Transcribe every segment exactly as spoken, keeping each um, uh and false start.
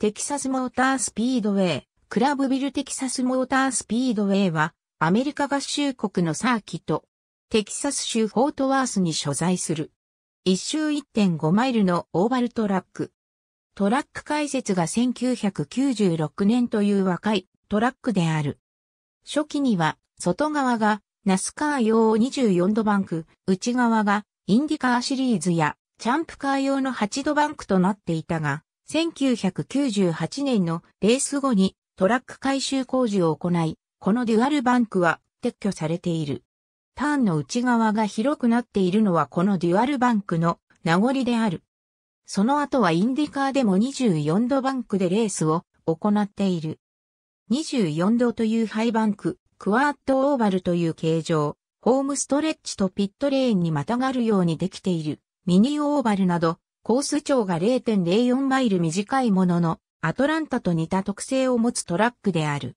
テキサスモータースピードウェイ、クラブビルテキサスモータースピードウェイは、アメリカ合衆国のサーキット、テキサス州フォートワースに所在する。一周 いってんご マイルのオーバルトラック。トラック開設がせんきゅうひゃくきゅうじゅうろくねんという若いトラックである。初期には、外側がナスカー用にじゅうよんどバンク、内側がインディカーシリーズやチャンプカー用のはちどバンクとなっていたが、せんきゅうひゃくきゅうじゅうはちねんのレース後にトラック改修工事を行い、このデュアルバンクは撤去されている。ターンの内側が広くなっているのはこのデュアルバンクの名残である。その後はインディカーでもにじゅうよんどバンクでレースを行っている。にじゅうよんどというハイバンク、クワッドオーバルという形状、ホームストレッチとピットレーンにまたがるようにできているミニオーバルなど、コース長が れいてんれいよん マイル短いものの、アトランタと似た特性を持つトラックである。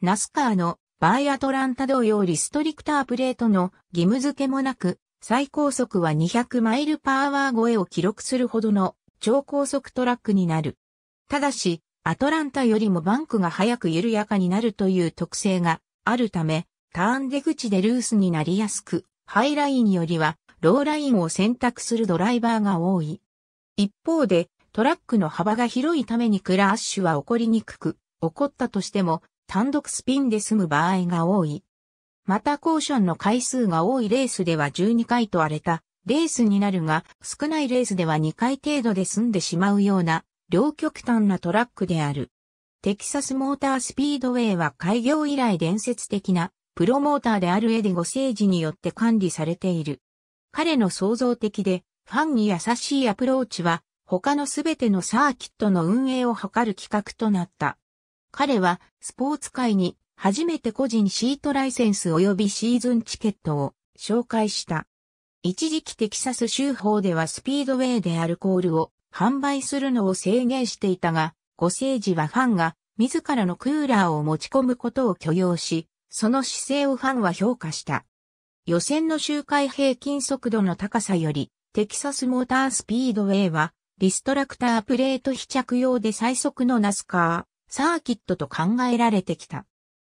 ナスカーの場合アトランタ同様リストリクタープレートの義務付けもなく、最高速はにひゃくマイルパーアワー超えを記録するほどの超高速トラックになる。ただし、アトランタよりもバンクが速く緩やかになるという特性があるため、ターン出口でルースになりやすく、ハイラインよりはローラインを選択するドライバーが多い。一方で、トラックの幅が広いためにクラッシュは起こりにくく、起こったとしても単独スピンで済む場合が多い。またコーションの回数が多いレースではじゅうにかいと荒れたレースになるが、少ないレースではにかい程度で済んでしまうような両極端なトラックである。テキサスモータースピードウェイは開業以来伝説的なプロモーターであるエディ・ゴセージによって管理されている。彼の創造的でファンに優しいアプローチは他のすべてのサーキットの運営を図る企画となった。彼はスポーツ界に初めて個人シートライセンス及びシーズンチケットを紹介した。一時期テキサス州法ではスピードウェイでアルコールを販売するのを制限していたが、ゴセージはファンが自らのクーラーを持ち込むことを許容し、その姿勢をファンは評価した。予選の周回平均速度の高さより、テキサスモータースピードウェイは、リストラクタープレート非着用で最速のナスカー、サーキットと考えられてきた。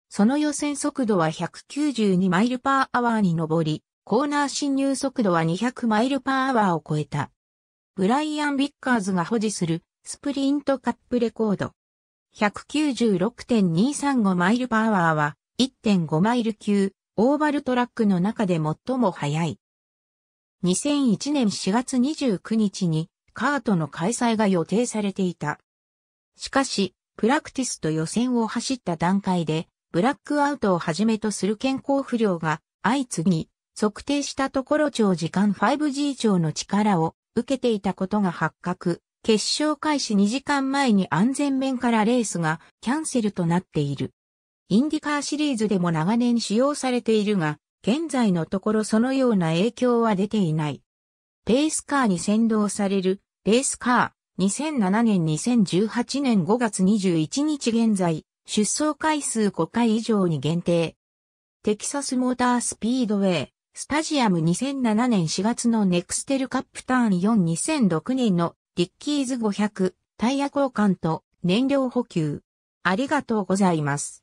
その予選速度はひゃくきゅうじゅうにマイルパーアワーに上り、コーナー進入速度はにひゃくマイルパーアワーを超えた。ブライアン・ビッカーズが保持するスプリントカップレコード。ひゃくきゅうじゅうろくてんにさんごマイルパーアワーは いってんご マイル級、オーバルトラックの中で最も速い。にせんいちねんしがつにじゅうくにちに、カートの開催が予定されていた。しかし、プラクティスと予選を走った段階で、ブラックアウトをはじめとする健康不良が相次ぎ、測定したところ長時間 ファイブジー 超の力を受けていたことが発覚。決勝開始にじかんまえに安全面からレースがキャンセルとなっている。インディカーシリーズでも長年使用されているが、現在のところそのような影響は出ていない。レースカーに先導される、レースカー、にせんななねんにせんじゅうはちねんごがつにじゅういちにち現在、出走回数ごかい以上に限定。テキサスモータースピードウェイ、スタジアムにせんななねんしがつのネクステルカップターンよん、にせんろくねんのディッキーズごひゃく、タイヤ交換と燃料補給。ありがとうございます。